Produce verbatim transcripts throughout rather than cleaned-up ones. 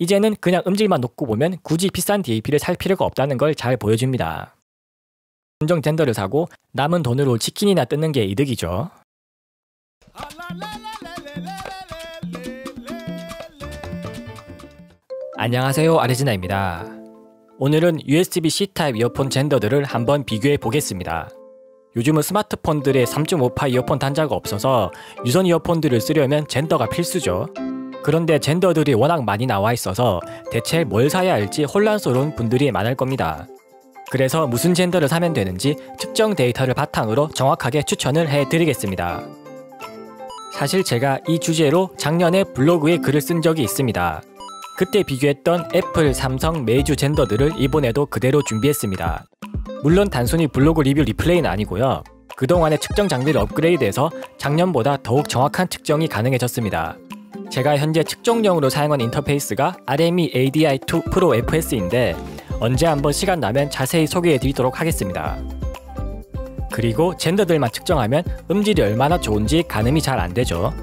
이제는 그냥 음질만 놓고 보면 굳이 비싼 디에이피를 살 필요가 없다는 걸 잘 보여줍니다. 순정 젠더를 사고 남은 돈으로 치킨이나 뜯는 게 이득이죠. 안녕하세요, 아레지나입니다. 오늘은 유에스비 씨 타입 이어폰 젠더들을 한번 비교해 보겠습니다. 요즘은 스마트폰들의 삼 점 오 파이 이어폰 단자가 없어서 유선 이어폰들을 쓰려면 젠더가 필수죠. 그런데 젠더들이 워낙 많이 나와 있어서 대체 뭘 사야 할지 혼란스러운 분들이 많을 겁니다. 그래서 무슨 젠더를 사면 되는지 특정 데이터를 바탕으로 정확하게 추천을 해드리겠습니다. 사실 제가 이 주제로 작년에 블로그에 글을 쓴 적이 있습니다. 그때 비교했던 애플, 삼성, 메이주 젠더들을 이번에도 그대로 준비했습니다. 물론 단순히 블로그 리뷰 리플레이는 아니고요. 그동안의 측정 장비를 업그레이드해서 작년보다 더욱 정확한 측정이 가능해졌습니다. 제가 현재 측정용으로 사용한 인터페이스가 알엠이 에이디아이 투 프로 에프에스인데 언제 한번 시간 나면 자세히 소개해 드리도록 하겠습니다. 그리고 젠더들만 측정하면 음질이 얼마나 좋은지 가늠이 잘 안되죠.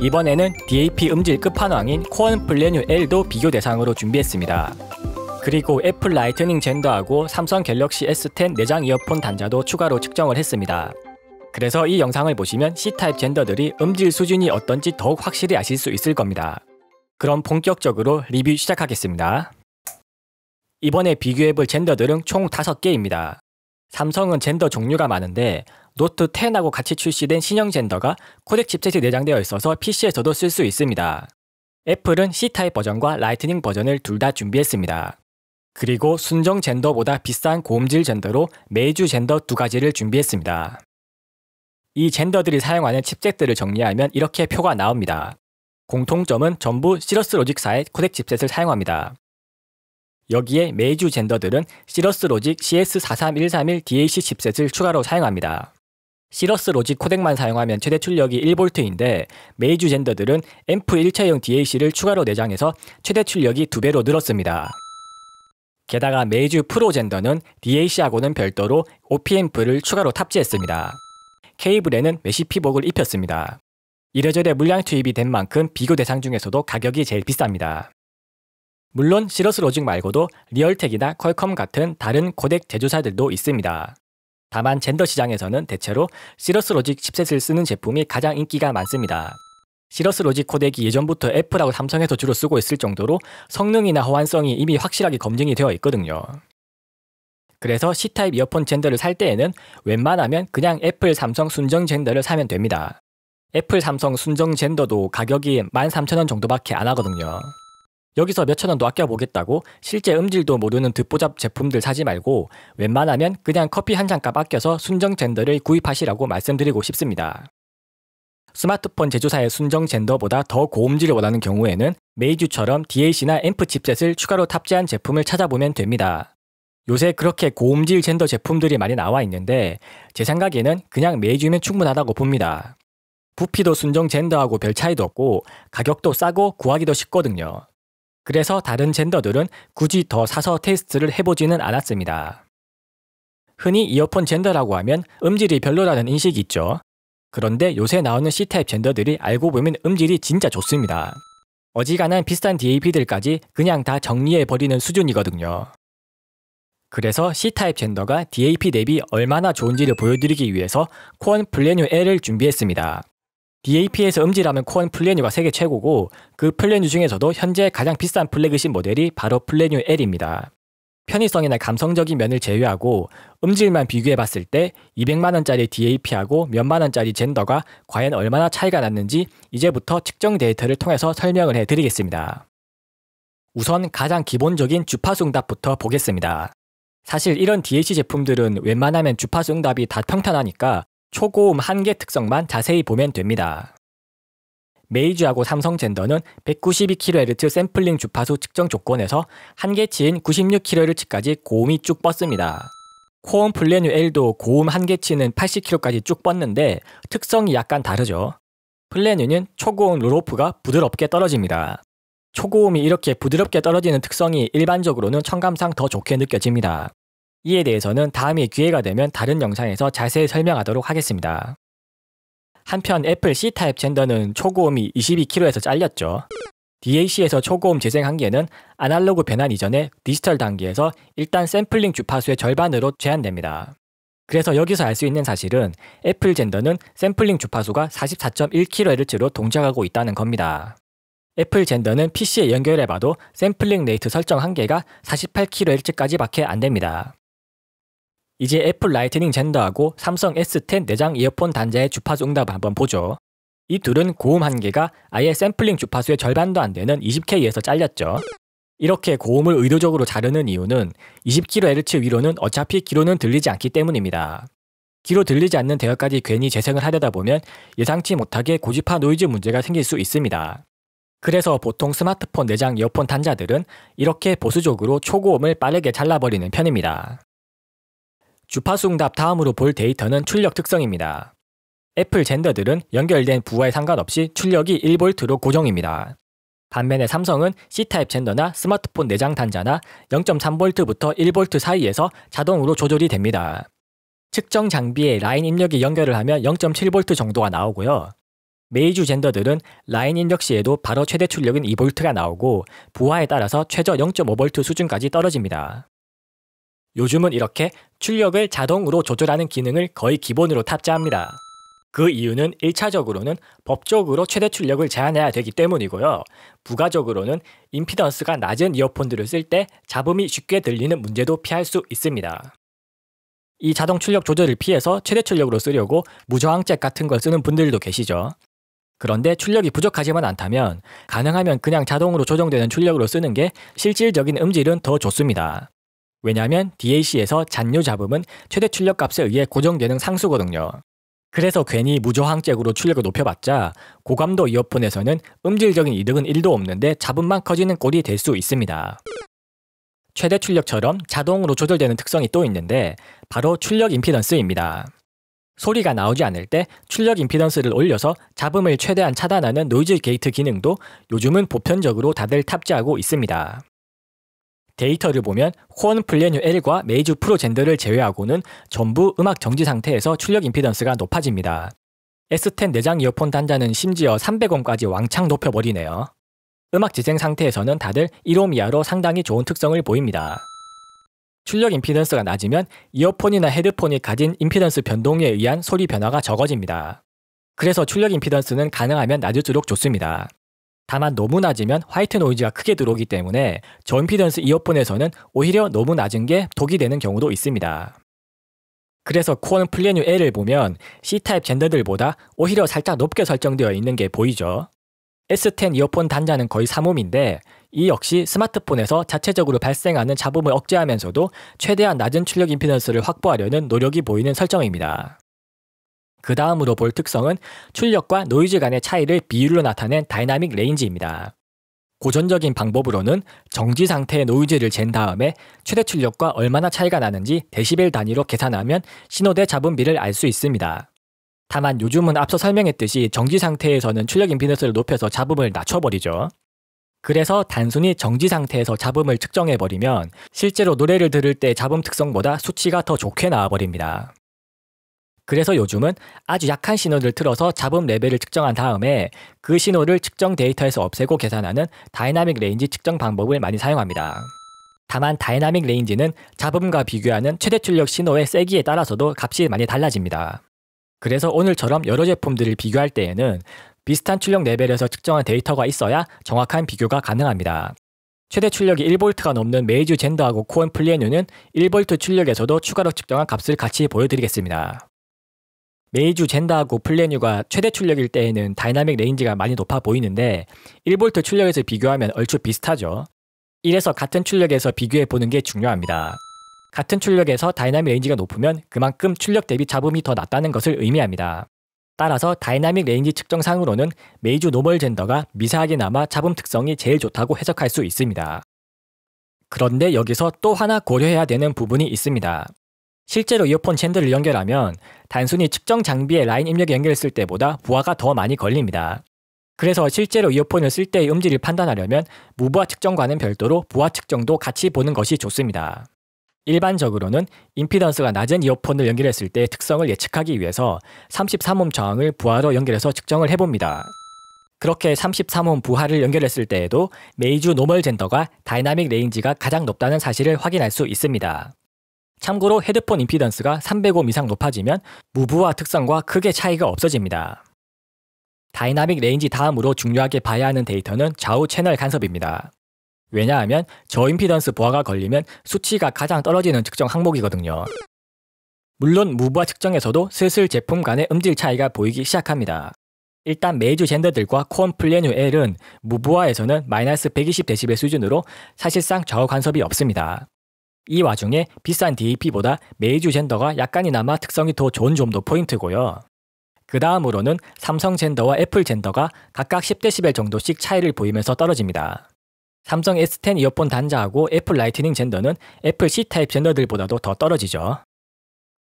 이번에는 디에이피 음질 끝판왕인 코원 플레뉴 엘도 비교 대상으로 준비했습니다. 그리고 애플 라이트닝 젠더하고 삼성 갤럭시 에스 텐 내장 이어폰 단자도 추가로 측정을 했습니다. 그래서 이 영상을 보시면 C타입 젠더들이 음질 수준이 어떤지 더욱 확실히 아실 수 있을 겁니다. 그럼 본격적으로 리뷰 시작하겠습니다. 이번에 비교해볼 젠더들은 총 다섯 개입니다. 삼성은 젠더 종류가 많은데 노트 텐하고 같이 출시된 신형 젠더가 코덱 칩셋이 내장되어 있어서 피시에서도 쓸 수 있습니다. 애플은 C타입 버전과 라이트닝 버전을 둘 다 준비했습니다. 그리고 순정 젠더보다 비싼 고음질 젠더로 메이주 젠더 두 가지를 준비했습니다. 이 젠더들이 사용하는 칩셋들을 정리하면 이렇게 표가 나옵니다. 공통점은 전부 시러스 로직사의 코덱 칩셋을 사용합니다. 여기에 메이주 젠더들은 시러스 로직 씨에스 사삼일삼일 디에이씨 칩셋을 추가로 사용합니다. 시러스 로직 코덱만 사용하면 최대 출력이 일 볼트인데 메이주 젠더들은 앰프 일체형 디에이씨를 추가로 내장해서 최대 출력이 두 배로 늘었습니다. 게다가 메이주 프로 젠더는 디에이씨하고는 별도로 오피앰프를 추가로 탑재했습니다. 케이블에는 메쉬 피복을 입혔습니다. 이래저래 물량 투입이 된 만큼 비교 대상 중에서도 가격이 제일 비쌉니다. 물론 시러스 로직 말고도 리얼텍이나 퀄컴 같은 다른 코덱 제조사들도 있습니다. 다만 젠더 시장에서는 대체로 시러스 로직 칩셋을 쓰는 제품이 가장 인기가 많습니다. 시러스 로직 코덱이 예전부터 애플하고 삼성에서 주로 쓰고 있을 정도로 성능이나 호환성이 이미 확실하게 검증이 되어 있거든요. 그래서 C타입 이어폰 젠더를 살 때에는 웬만하면 그냥 애플, 삼성 순정 젠더를 사면 됩니다. 애플, 삼성 순정 젠더도 가격이 만 삼천 원 정도밖에 안 하거든요. 여기서 몇천 원도 아껴보겠다고 실제 음질도 모르는 듣보잡 제품들 사지 말고 웬만하면 그냥 커피 한 잔값 아껴서 순정 젠더를 구입하시라고 말씀드리고 싶습니다. 스마트폰 제조사의 순정 젠더보다 더 고음질을 원하는 경우에는 메이주처럼 디에이씨나 앰프 칩셋을 추가로 탑재한 제품을 찾아보면 됩니다. 요새 그렇게 고음질 젠더 제품들이 많이 나와 있는데 제 생각에는 그냥 메이주면 충분하다고 봅니다. 부피도 순정 젠더하고 별 차이도 없고 가격도 싸고 구하기도 쉽거든요. 그래서 다른 젠더들은 굳이 더 사서 테스트를 해보지는 않았습니다. 흔히 이어폰 젠더라고 하면 음질이 별로라는 인식이 있죠. 그런데 요새 나오는 C타입 젠더들이 알고 보면 음질이 진짜 좋습니다. 어지간한 비싼 디에이피들까지 그냥 다 정리해버리는 수준이거든요. 그래서 C타입 젠더가 디에이피 대비 얼마나 좋은지를 보여드리기 위해서 코원 플레뉴 L을 준비했습니다. 디에이피에서 음질하면 코원 플레뉴가 세계 최고고 그 플레뉴 중에서도 현재 가장 비싼 플래그십 모델이 바로 플레뉴 L입니다. 편의성이나 감성적인 면을 제외하고 음질만 비교해봤을 때 이백만 원짜리 디에이피하고 몇만 원짜리 젠더가 과연 얼마나 차이가 났는지 이제부터 측정 데이터를 통해서 설명을 해드리겠습니다. 우선 가장 기본적인 주파수 응답부터 보겠습니다. 사실 이런 디에이씨 제품들은 웬만하면 주파수 응답이 다 평탄하니까 초고음 한계 특성만 자세히 보면 됩니다. 메이주하고 삼성 젠더는 백구십이 킬로헤르츠 샘플링 주파수 측정 조건에서 한계치인 구십육 킬로헤르츠까지 고음이 쭉 뻗습니다. 코원 플레뉴 L도 고음 한계치는 팔십 킬로헤르츠까지 쭉 뻗는데 특성이 약간 다르죠. 플레뉴는 초고음 롤오프가 부드럽게 떨어집니다. 초고음이 이렇게 부드럽게 떨어지는 특성이 일반적으로는 청감상 더 좋게 느껴집니다. 이에 대해서는 다음에 기회가 되면 다른 영상에서 자세히 설명하도록 하겠습니다. 한편 애플 C타입 젠더는 초고음이 이십이 킬로헤르츠에서 잘렸죠. 디에이씨에서 초고음 재생 한계는 아날로그 변환 이전의 디지털 단계에서 일단 샘플링 주파수의 절반으로 제한됩니다. 그래서 여기서 알 수 있는 사실은 애플 젠더는 샘플링 주파수가 사십사 점 일 킬로헤르츠로 동작하고 있다는 겁니다. 애플 젠더는 피씨에 연결해봐도 샘플링 레이트 설정 한계가 사십팔 킬로헤르츠까지밖에 안됩니다. 이제 애플 라이트닝 젠더하고 삼성 에스 텐 내장 이어폰 단자의 주파수 응답을 한번 보죠. 이 둘은 고음 한계가 아예 샘플링 주파수의 절반도 안되는 이십 케이에서 잘렸죠. 이렇게 고음을 의도적으로 자르는 이유는 이십 킬로헤르츠 위로는 어차피 귀로는 들리지 않기 때문입니다. 귀로 들리지 않는 대역까지 괜히 재생을 하려다 보면 예상치 못하게 고주파 노이즈 문제가 생길 수 있습니다. 그래서 보통 스마트폰 내장 이어폰 단자들은 이렇게 보수적으로 초고음을 빠르게 잘라버리는 편입니다. 주파수 응답 다음으로 볼 데이터는 출력 특성입니다. 애플 젠더들은 연결된 부하에 상관없이 출력이 일 볼트로 고정입니다. 반면에 삼성은 C타입 젠더나 스마트폰 내장 단자나 영 점 삼 볼트부터 일 볼트 사이에서 자동으로 조절이 됩니다. 측정 장비에 라인 입력이 연결을 하면 영 점 칠 볼트 정도가 나오고요. 메이주 젠더들은 라인 입력 시에도 바로 최대 출력인 이 볼트가 나오고 부하에 따라서 최저 영 점 오 볼트 수준까지 떨어집니다. 요즘은 이렇게 출력을 자동으로 조절하는 기능을 거의 기본으로 탑재합니다. 그 이유는 일 차적으로는 법적으로 최대 출력을 제한해야 되기 때문이고요. 부가적으로는 임피던스가 낮은 이어폰들을 쓸 때 잡음이 쉽게 들리는 문제도 피할 수 있습니다. 이 자동 출력 조절을 피해서 최대 출력으로 쓰려고 무저항잭 같은 걸 쓰는 분들도 계시죠. 그런데 출력이 부족하지만 않다면 가능하면 그냥 자동으로 조정되는 출력으로 쓰는 게 실질적인 음질은 더 좋습니다. 왜냐하면 디에이씨에서 잔류 잡음은 최대 출력 값에 의해 고정되는 상수거든요. 그래서 괜히 무저항잭으로 출력을 높여봤자 고감도 이어폰에서는 음질적인 이득은 일도 없는데 잡음만 커지는 꼴이 될 수 있습니다. 최대 출력처럼 자동으로 조절되는 특성이 또 있는데 바로 출력 임피던스입니다. 소리가 나오지 않을 때 출력 임피던스를 올려서 잡음을 최대한 차단하는 노이즈 게이트 기능도 요즘은 보편적으로 다들 탑재하고 있습니다. 데이터를 보면 코원 플레뉴 L과 메이주 프로 젠더를 제외하고는 전부 음악 정지 상태에서 출력 임피던스가 높아집니다. 에스 텐 내장 이어폰 단자는 심지어 삼백 옴까지 왕창 높여버리네요. 음악 재생 상태에서는 다들 일 옴 이하로 상당히 좋은 특성을 보입니다. 출력 임피던스가 낮으면 이어폰이나 헤드폰이 가진 임피던스 변동에 의한 소리 변화가 적어집니다. 그래서 출력 임피던스는 가능하면 낮을수록 좋습니다. 다만 너무 낮으면 화이트 노이즈가 크게 들어오기 때문에 저임피던스 이어폰에서는 오히려 너무 낮은 게 독이 되는 경우도 있습니다. 그래서 코원 플레뉴 L을 보면 C타입 젠더들보다 오히려 살짝 높게 설정되어 있는 게 보이죠. 에스 텐 이어폰 단자는 거의 삼 옴인데 이 역시 스마트폰에서 자체적으로 발생하는 잡음을 억제하면서도 최대한 낮은 출력 임피던스를 확보하려는 노력이 보이는 설정입니다. 그 다음으로 볼 특성은 출력과 노이즈 간의 차이를 비율로 나타낸 다이나믹 레인지입니다. 고전적인 방법으로는 정지 상태의 노이즈를 잰 다음에 최대 출력과 얼마나 차이가 나는지 데시벨 단위로 계산하면 신호대 잡음비를 알 수 있습니다. 다만 요즘은 앞서 설명했듯이 정지 상태에서는 출력 임피던스를 높여서 잡음을 낮춰버리죠. 그래서 단순히 정지 상태에서 잡음을 측정해버리면 실제로 노래를 들을 때 잡음 특성보다 수치가 더 좋게 나와버립니다. 그래서 요즘은 아주 약한 신호를 틀어서 잡음 레벨을 측정한 다음에 그 신호를 측정 데이터에서 없애고 계산하는 다이나믹 레인지 측정 방법을 많이 사용합니다. 다만 다이나믹 레인지는 잡음과 비교하는 최대 출력 신호의 세기에 따라서도 값이 많이 달라집니다. 그래서 오늘처럼 여러 제품들을 비교할 때에는 비슷한 출력 레벨에서 측정한 데이터가 있어야 정확한 비교가 가능합니다. 최대 출력이 일 볼트가 넘는 메이주 젠더하고 코원 플레뉴는 일 볼트 출력에서도 추가로 측정한 값을 같이 보여드리겠습니다. 메이주 젠더하고 플레뉴가 최대 출력일 때에는 다이나믹 레인지가 많이 높아 보이는데 일 볼트 출력에서 비교하면 얼추 비슷하죠. 이래서 같은 출력에서 비교해 보는 게 중요합니다. 같은 출력에서 다이나믹 레인지가 높으면 그만큼 출력 대비 잡음이 더 낮다는 것을 의미합니다. 따라서 다이나믹 레인지 측정상으로는 메이주 노멀 젠더가 미세하게나마 잡음 특성이 제일 좋다고 해석할 수 있습니다. 그런데 여기서 또 하나 고려해야 되는 부분이 있습니다. 실제로 이어폰 젠더를 연결하면 단순히 측정 장비에 라인 입력에 연결했을 때보다 부하가 더 많이 걸립니다. 그래서 실제로 이어폰을 쓸 때의 음질을 판단하려면 무부하 측정과는 별도로 부하 측정도 같이 보는 것이 좋습니다. 일반적으로는 임피던스가 낮은 이어폰을 연결했을 때의 특성을 예측하기 위해서 삼십삼 옴 저항을 부하로 연결해서 측정을 해봅니다. 그렇게 삼십삼 옴 부하를 연결했을 때에도 메이주 노멀 젠더가 다이나믹 레인지가 가장 높다는 사실을 확인할 수 있습니다. 참고로 헤드폰 임피던스가 삼백 옴 이상 높아지면 무브와 특성과 크게 차이가 없어집니다. 다이나믹 레인지 다음으로 중요하게 봐야 하는 데이터는 좌우 채널 간섭입니다. 왜냐하면 저임피던스 보아가 걸리면 수치가 가장 떨어지는 측정 항목이거든요. 물론 무브와 측정에서도 슬슬 제품 간의 음질 차이가 보이기 시작합니다. 일단 메이주 젠더들과 코원 플레뉴 L은 무브와에서는 마이너스 백이십 데시벨 수준으로 사실상 좌우 간섭이 없습니다. 이 와중에 비싼 디에이피보다 메이주 젠더가 약간이나마 특성이 더 좋은 점도 포인트고요. 그 다음으로는 삼성 젠더와 애플 젠더가 각각 십 데시벨 정도씩 차이를 보이면서 떨어집니다. 삼성 에스 텐 이어폰 단자하고 애플 라이트닝 젠더는 애플 씨 타입 젠더들보다도 더 떨어지죠.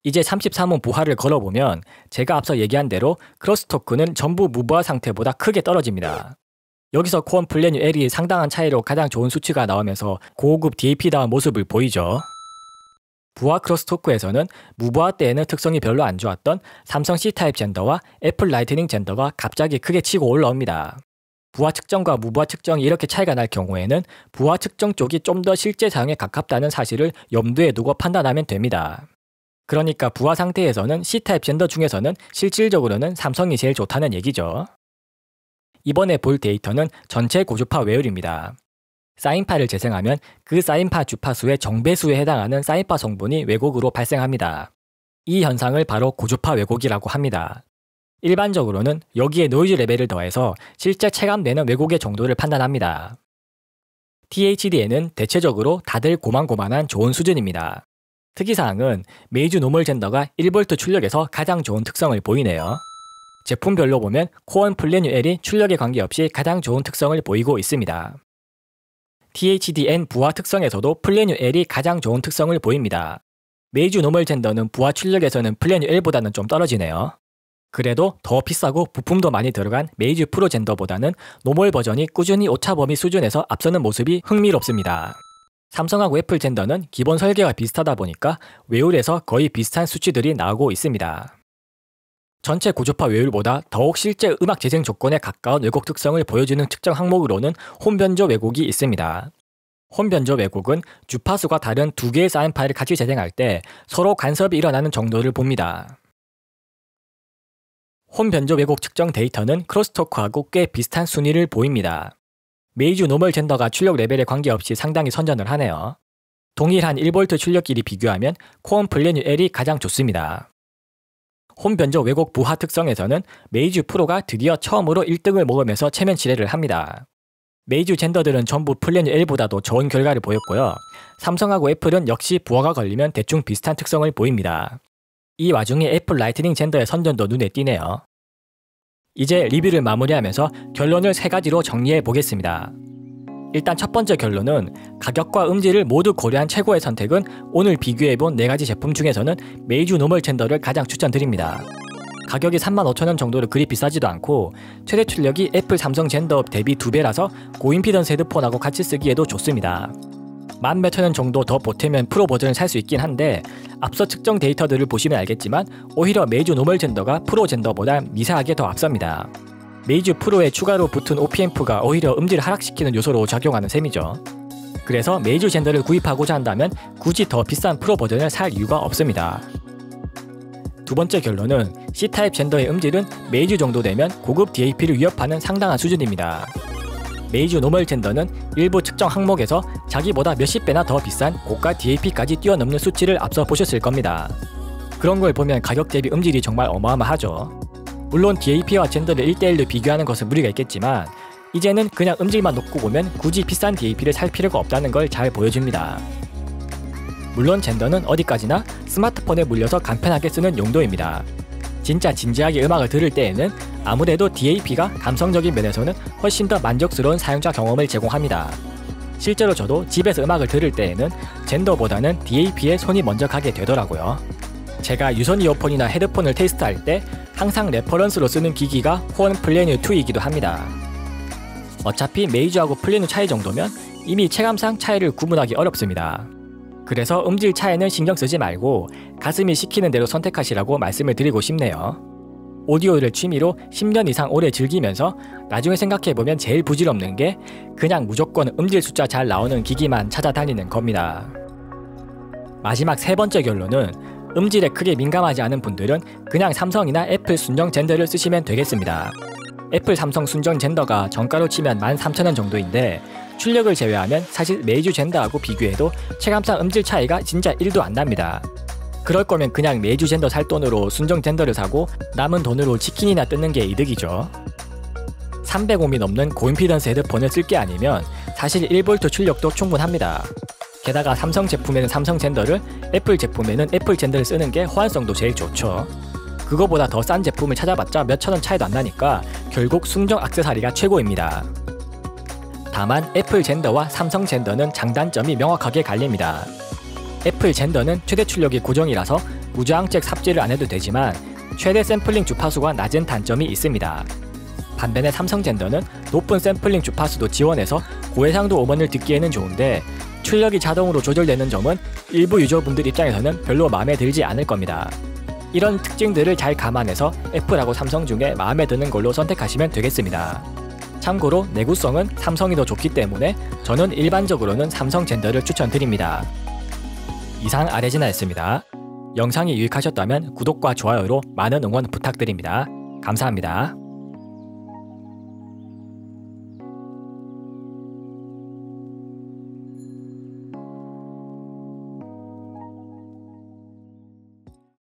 이제 삼십삼 옴 부하를 걸어보면 제가 앞서 얘기한 대로 크로스토크는 전부 무부하 상태보다 크게 떨어집니다. 여기서 코원 플레뉴 L이 상당한 차이로 가장 좋은 수치가 나오면서 고급 디에이피다운 모습을 보이죠. 부하 크로스토크에서는 무부하 때에는 특성이 별로 안 좋았던 삼성 씨 타입 젠더와 애플 라이트닝 젠더가 갑자기 크게 치고 올라옵니다. 부하 측정과 무부하 측정이 이렇게 차이가 날 경우에는 부하 측정 쪽이 좀 더 실제 사용에 가깝다는 사실을 염두에 두고 판단하면 됩니다. 그러니까 부하 상태에서는 씨 타입 젠더 중에서는 실질적으로는 삼성이 제일 좋다는 얘기죠. 이번에 볼 데이터는 전체 고주파 외율입니다. 사인파를 재생하면 그 사인파 주파수의 정배수에 해당하는 사인파 성분이 왜곡으로 발생합니다. 이 현상을 바로 고주파 왜곡이라고 합니다. 일반적으로는 여기에 노이즈 레벨을 더해서 실제 체감되는 왜곡의 정도를 판단합니다. 티에이치디에는 대체적으로 다들 고만고만한 좋은 수준입니다. 특이사항은 메이주 노멀 젠더가 일 볼트 출력에서 가장 좋은 특성을 보이네요. 제품별로 보면 코원 플레뉴 L이 출력에 관계없이 가장 좋은 특성을 보이고 있습니다. 티에이치디엔 부하 특성에서도 플레뉴 L이 가장 좋은 특성을 보입니다. 메이주 노멀 젠더는 부하 출력에서는 플레뉴 L보다는 좀 떨어지네요. 그래도 더 비싸고 부품도 많이 들어간 메이주 프로 젠더보다는 노멀 버전이 꾸준히 오차범위 수준에서 앞서는 모습이 흥미롭습니다. 삼성하고 애플 젠더는 기본 설계와 비슷하다 보니까 외율에서 거의 비슷한 수치들이 나오고 있습니다. 전체 고주파 외율보다 더욱 실제 음악 재생 조건에 가까운 왜곡 특성을 보여주는 측정 항목으로는 혼변조 왜곡이 있습니다. 혼변조 왜곡은 주파수가 다른 두 개의 사인파를 같이 재생할 때 서로 간섭이 일어나는 정도를 봅니다. 혼변조 왜곡 측정 데이터는 크로스토크하고 꽤 비슷한 순위를 보입니다. 메이주 노멀 젠더가 출력 레벨에 관계없이 상당히 선전을 하네요. 동일한 일 볼트 출력끼리 비교하면 코원 플레뉴 L이 가장 좋습니다. 혼변조 왜곡 부하 특성에서는 메이주 프로가 드디어 처음으로 일 등을 먹으면서 체면 지뢰를 합니다. 메이주 젠더들은 전부 플레뉴 L보다도 좋은 결과를 보였고요. 삼성하고 애플은 역시 부하가 걸리면 대충 비슷한 특성을 보입니다. 이 와중에 애플 라이트닝 젠더의 선전도 눈에 띄네요. 이제 리뷰를 마무리하면서 결론을 세 가지로 정리해 보겠습니다. 일단 첫 번째 결론은 가격과 음질을 모두 고려한 최고의 선택은 오늘 비교해본 네 가지 제품 중에서는 메이주 노멀 젠더를 가장 추천드립니다. 가격이 삼만 오천 원 정도로 그리 비싸지도 않고 최대 출력이 애플 삼성 젠더 대비 두 배라서 고임피던스 헤드폰하고 같이 쓰기에도 좋습니다. 만 몇천 원 정도 더 보태면 프로 버전을 살 수 있긴 한데 앞서 측정 데이터들을 보시면 알겠지만 오히려 메이주 노멀 젠더가 프로 젠더보다 미세하게 더 앞섭니다. 메이주 프로에 추가로 붙은 오피앰프가 오히려 음질을 하락시키는 요소로 작용하는 셈이죠. 그래서 메이주 젠더를 구입하고자 한다면 굳이 더 비싼 프로 버전을 살 이유가 없습니다. 두 번째 결론은 씨 타입 젠더의 음질은 메이주 정도 되면 고급 디에이피를 위협하는 상당한 수준입니다. 메이주 노멀 젠더는 일부 측정 항목에서 자기보다 몇십 배나 더 비싼 고가 디에이피까지 뛰어넘는 수치를 앞서 보셨을 겁니다. 그런 걸 보면 가격 대비 음질이 정말 어마어마하죠. 물론 디에이피와 젠더를 일 대 일로 비교하는 것은 무리가 있겠지만 이제는 그냥 음질만 놓고 보면 굳이 비싼 디에이피를 살 필요가 없다는 걸 잘 보여줍니다. 물론 젠더는 어디까지나 스마트폰에 물려서 간편하게 쓰는 용도입니다. 진짜 진지하게 음악을 들을 때에는 아무래도 디에이피가 감성적인 면에서는 훨씬 더 만족스러운 사용자 경험을 제공합니다. 실제로 저도 집에서 음악을 들을 때에는 젠더보다는 디에이피에 손이 먼저 가게 되더라고요. 제가 유선 이어폰이나 헤드폰을 테스트할 때 항상 레퍼런스로 쓰는 기기가 코원 플레뉴 이이기도 합니다. 어차피 메이주하고 플레뉴 차이 정도면 이미 체감상 차이를 구분하기 어렵습니다. 그래서 음질 차이는 신경 쓰지 말고 가슴이 시키는 대로 선택하시라고 말씀을 드리고 싶네요. 오디오를 취미로 십 년 이상 오래 즐기면서 나중에 생각해보면 제일 부질없는 게 그냥 무조건 음질 숫자 잘 나오는 기기만 찾아다니는 겁니다. 마지막 세 번째 결론은 음질에 크게 민감하지 않은 분들은 그냥 삼성이나 애플 순정 젠더를 쓰시면 되겠습니다. 애플 삼성 순정 젠더가 정가로 치면 만 삼천 원 정도인데 출력을 제외하면 사실 메이주 젠더하고 비교해도 체감상 음질 차이가 진짜 일도 안 납니다. 그럴 거면 그냥 메이주 젠더 살 돈으로 순정 젠더를 사고 남은 돈으로 치킨이나 뜯는 게 이득이죠. 삼백 옴이 넘는 고임피던스 헤드폰을 쓸 게 아니면 사실 일 볼트 출력도 충분합니다. 게다가 삼성 제품에는 삼성 젠더를, 애플 제품에는 애플 젠더를 쓰는 게 호환성도 제일 좋죠. 그거보다 더 싼 제품을 찾아봤자 몇천 원 차이도 안 나니까 결국 순정 액세서리가 최고입니다. 다만 애플 젠더와 삼성 젠더는 장단점이 명확하게 갈립니다. 애플 젠더는 최대 출력이 고정이라서 무저항잭 삽질을 안 해도 되지만 최대 샘플링 주파수가 낮은 단점이 있습니다. 반면에 삼성 젠더는 높은 샘플링 주파수도 지원해서 고해상도 음원을 듣기에는 좋은데 출력이 자동으로 조절되는 점은 일부 유저분들 입장에서는 별로 마음에 들지 않을 겁니다. 이런 특징들을 잘 감안해서 애플하고 삼성 중에 마음에 드는 걸로 선택하시면 되겠습니다. 참고로 내구성은 삼성이 더 좋기 때문에 저는 일반적으로는 삼성 젠더를 추천드립니다. 이상 아레지나였습니다. 영상이 유익하셨다면 구독과 좋아요로 많은 응원 부탁드립니다. 감사합니다.